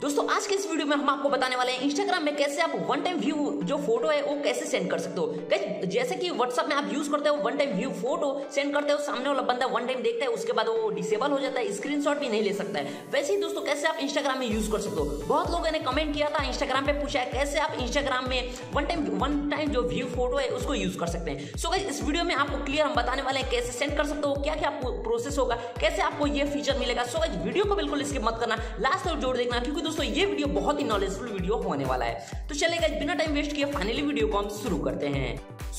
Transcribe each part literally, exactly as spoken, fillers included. दोस्तों आज के इस वीडियो में हम आपको बताने वाले हैं इंस्टाग्राम में कैसे आप वन टाइम व्यू जो फोटो है वो कैसे सेंड कर सकते हो। जैसे कि व्हाट्सएप में आप यूज करते हो one time view photo send करते हो, सामने वाला बंदा वन टाइम देखता है, उसके बाद वो डिसेबल हो जाता है, स्क्रीनशॉट भी नहीं ले सकता है। वैसे ही दोस्तों कैसे आप इंस्टाग्राम में यूज कर सकते हो। बहुत लोगों ने कमेंट किया था, इंस्टाग्राम पे पूछा है कैसे आप इंस्टाग्राम में वन टाइम वन टाइम जो व्यू फोटो है उसको यूज कर सकते हैं। सो गाइस इस वीडियो में आपको क्लियर हम बताने वाले हैं कैसे सेंड कर सकते हो, क्या क्या आपको प्रोसेस होगा, कैसे आपको ये फीचर मिलेगा। सो गाइस वीडियो को बिल्कुल स्किप मत करना, लास्ट तक जरूर देखना क्योंकि दोस्तों ये वीडियो बहुत ही नॉलेजफुल वीडियो होने वाला है। तो चलिए गाइस बिना टाइम वेस्ट किए फाइनली वीडियो को हम शुरू करते हैं।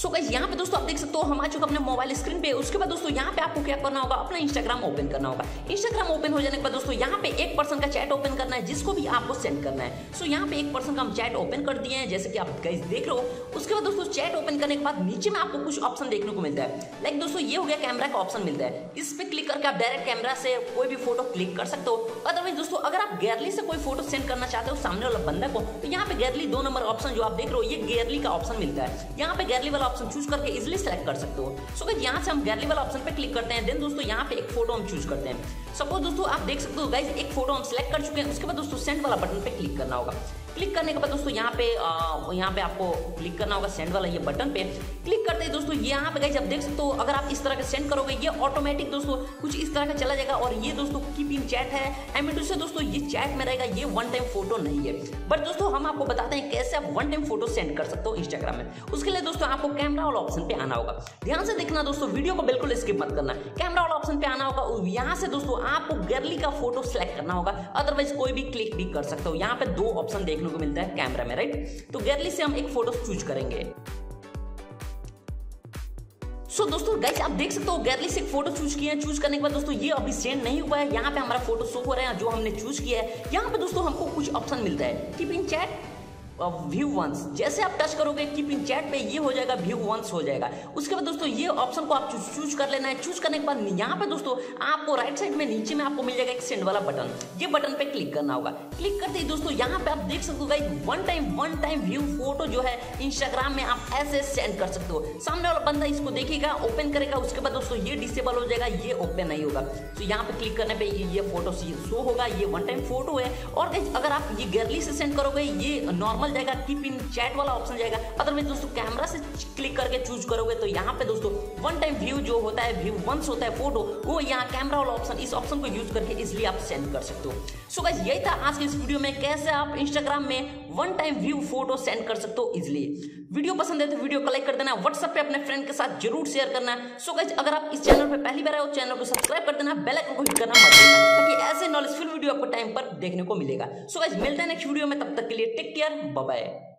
सो गाइस यहाँ पे दोस्तों आप देख सकते हो हम आ चुके अपने मोबाइल स्क्रीन पे। उसके बाद दोस्तों यहाँ पे आपको क्या करना होगा, अपना इंस्टाग्राम ओपन करना होगा। इंस्टाग्राम ओपन हो जाने के बाद दोस्तों यहाँ पे एक पर्सन का चैट ओपन करना है जिसको भी आपको सेंड करना है। सो यहाँ पे एक पर्सन का हम चैट ओपन कर दिए हैं जैसे कि आप गाइस देख रहे हो। उसके बाद दोस्तों चैट ओपन करने के बाद नीचे में आपको कुछ ऑप्शन देखने को मिलता है। लाइक दोस्तों ये हो गया कैमरा का ऑप्शन मिलता है, इस पे क्लिक करके आप डायरेक्ट कैमरा से कोई भी फोटो क्लिक कर सकते हो। अदरवाइज दोस्तों अगर आप गैलरी से कोई फोटो सेंड करना चाहते हो सामने वाला बंदा को, तो यहाँ पे गैलरी दो नंबर ऑप्शन जो आप देख रहे हो ये गैलरी का ऑप्शन मिलता है। यहाँ पे गैलरी वाला ऑप्शन चूज करके इजिली सेलेक्ट कर सकते हो। सो गाइस यहाँ से हम गैलरी वाला ऑप्शन पे क्लिक करते हैं, देन दोस्तों यहाँ पे एक फोटो हम चूज करते हैं। सपोज दोस्तों आप देख सकते हो गाइस एक फोटो हम सिलेक्ट कर चुके हैं। उसके बाद दोस्तों सेंड वाला बटन पे क्लिक करना होगा। क्लिक करने के बाद दोस्तों यहाँ पे आ, यहाँ पे आपको क्लिक करना होगा सेंड वाला ये बटन पे। क्लिक करते ही दोस्तों यहाँ पे गाइस आप देख सकते हो अगर आप इस तरह का सेंड करोगे ये ऑटोमेटिक दोस्तों कुछ इस तरह का चला जाएगा। और ये दोस्तों कीप इन चैट है एमएटू से दोस्तों ये चैट में रहेगा, ये वन टाइम फोटो नहीं है। बट दोस्तों हम आपको बताते हैं कैसे आप वन टाइम फोटो सेंड कर सकते हो इंस्टाग्राम में। उसके लिए दोस्तों आपको कैमरा वाला ऑप्शन पे आना होगा। ध्यान से देखना दोस्तों, वीडियो को बिल्कुल स्किप मत करना। कैमरा वाला ऑप्शन पे आना होगा, यहाँ से दोस्तों आपको गैलरी का फोटो सेलेक्ट करना होगा। अदरवाइज कोई भी क्लिक भी कर सकते हो। यहाँ पे दो ऑप्शन देखने को मिलता है कैमरा में, राइट। तो गैलरी से हम एक फोटो चूज करेंगे। सो so, दोस्तों गाइस आप देख सकते हो गैलरी से फोटो चूज किए हैं। चूज करने के बाद दोस्तों ये अभी सेंड नहीं हुआ है, यहाँ पे हमारा फोटो शो हो रहा है जो हमने चूज किया है। यहाँ पे दोस्तों हमको कुछ ऑप्शन मिलता है keep in chat view once. जैसे आप टच करोगे कीप इन चैट पे ये हो जाएगा व्यू वंस हो जाएगा। उसके बाद दोस्तों ये ऑप्शन को आप चूज कर लेना है। चूज करने के बाद यहाँ पे दोस्तों आपको राइट साइड में नीचे में आपको मिल जाएगा एक सेंड वाला बटन, ये बटन पे क्लिक करना होगा। क्लिक करते ही दोस्तों यहाँ पे आप देख सकते हो guys one time one time view photo जो है इंस्टाग्राम में आप ऐसे सेंड कर सकते हो। सामने वाला बंदा इसको देखेगा, ओपन करेगा, उसके बाद दोस्तों ये डिसेबल हो जाएगा, ये ओपन नहीं होगा। तो यहाँ पे क्लिक करने पर ये फोटो शो होगा, ये वन टाइम फोटो है। और गाइस अगर आप ये गैलरी से सेंड करोगे ये नॉर्मल जाएगा, कीप इन चैट वाला ऑप्शन जाएगा। अदरवाइज दोस्तों कैमरा से क्लिक करके चूज करोगे तो यहाँ पे दोस्तों वन टाइम व्यू जो होता है व्यू वंस होता है फोटो, वो यहाँ कैमरा वाला ऑप्शन इस ऑप्शन को यूज करके इसलिए आप सेंड कर सकते हो। सो गाइस यही था आज के इस वीडियो में कैसे आप इंस्टाग्राम में one time view photo send कर सकते हो इजिली। वीडियो पसंद है तो वीडियो को लाइक कर देना, व्हाट्सएप पे अपने फ्रेंड के साथ जरूर शेयर करना। सो गाइस अगर आप इस चैनल पर पहली बार आए हो चैनल को सब्सक्राइब कर देना, बेल आइकन को हिट करना मत भूलना ताकि ऐसे नॉलेजफुल वीडियो आपको टाइम पर देखने को मिलेगा। सो गाइस मिलते हैं नेक्स्ट वीडियो में, तब तक के लिए टेक केयर, बाय बाय।